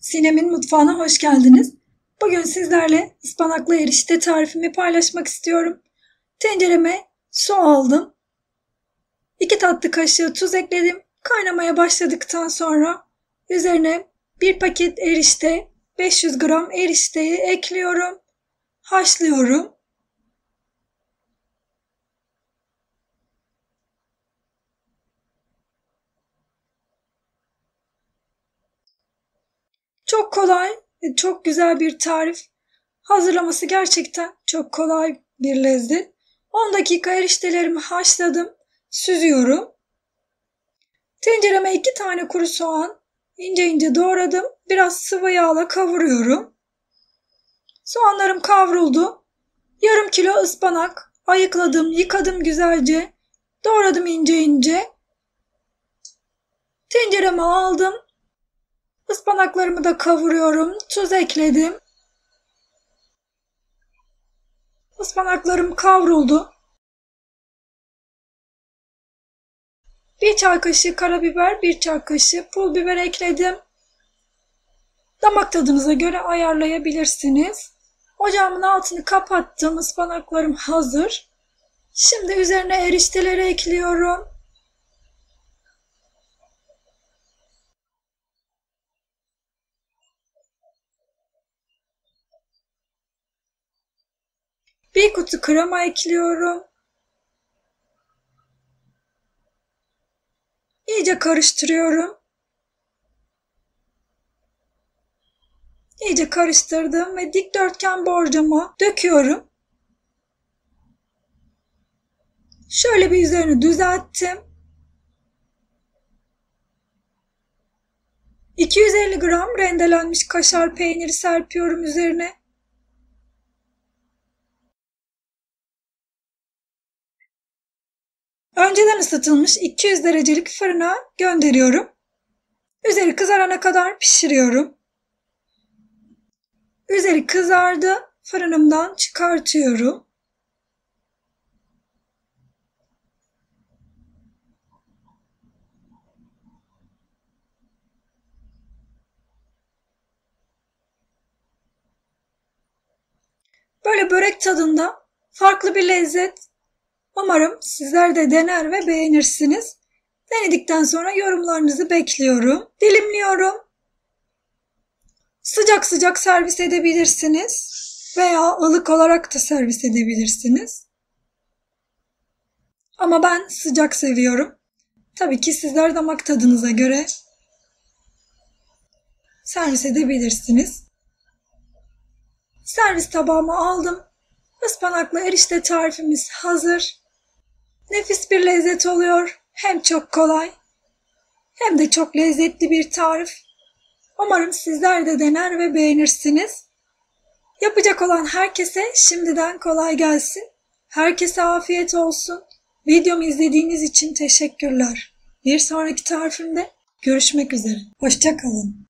Sinem'in mutfağına hoş geldiniz. Bugün sizlerle ıspanaklı erişte tarifimi paylaşmak istiyorum. Tencereme su aldım. 2 tatlı kaşığı tuz ekledim. Kaynamaya başladıktan sonra üzerine 1 paket erişte, 500 gram erişteyi ekliyorum. Haşlıyorum. Çok kolay ve çok güzel bir tarif. Hazırlaması gerçekten çok kolay bir lezzet. 10 dakika eriştelerimi haşladım. Süzüyorum. Tencereme 2 tane kuru soğan ince ince doğradım. Biraz sıvı yağla kavuruyorum. Soğanlarım kavruldu. Yarım kilo ıspanak ayıkladım, yıkadım güzelce. Doğradım ince ince. Tencereme aldım. Ispanaklarımı da kavuruyorum. Tuz ekledim. Ispanaklarım kavruldu. 1 çay kaşığı karabiber, 1 çay kaşığı pul biber ekledim. Damak tadınıza göre ayarlayabilirsiniz. Ocağımın altını kapattım. Ispanaklarım hazır. Şimdi üzerine erişteleri ekliyorum. Bir kutu krema ekliyorum. İyice karıştırıyorum. İyice karıştırdım ve dikdörtgen borcama döküyorum. Şöyle bir üzerini düzelttim. 250 gram rendelenmiş kaşar peyniri serpiyorum üzerine. Önceden ısıtılmış 200 derecelik fırına gönderiyorum. Üzeri kızarana kadar pişiriyorum. Üzeri kızardı. Fırınımdan çıkartıyorum. Böyle börek tadında farklı bir lezzet. Umarım sizler de dener ve beğenirsiniz. Denedikten sonra yorumlarınızı bekliyorum. Dilimliyorum. Sıcak sıcak servis edebilirsiniz veya ılık olarak da servis edebilirsiniz. Ama ben sıcak seviyorum. Tabii ki sizler damak tadınıza göre servis edebilirsiniz. Servis tabağıma aldım. Ispanaklı erişte tarifimiz hazır. Nefis bir lezzet oluyor. Hem çok kolay hem de çok lezzetli bir tarif. Umarım sizler de dener ve beğenirsiniz. Yapacak olan herkese şimdiden kolay gelsin. Herkese afiyet olsun. Videomu izlediğiniz için teşekkürler. Bir sonraki tarifimde görüşmek üzere. Hoşça kalın.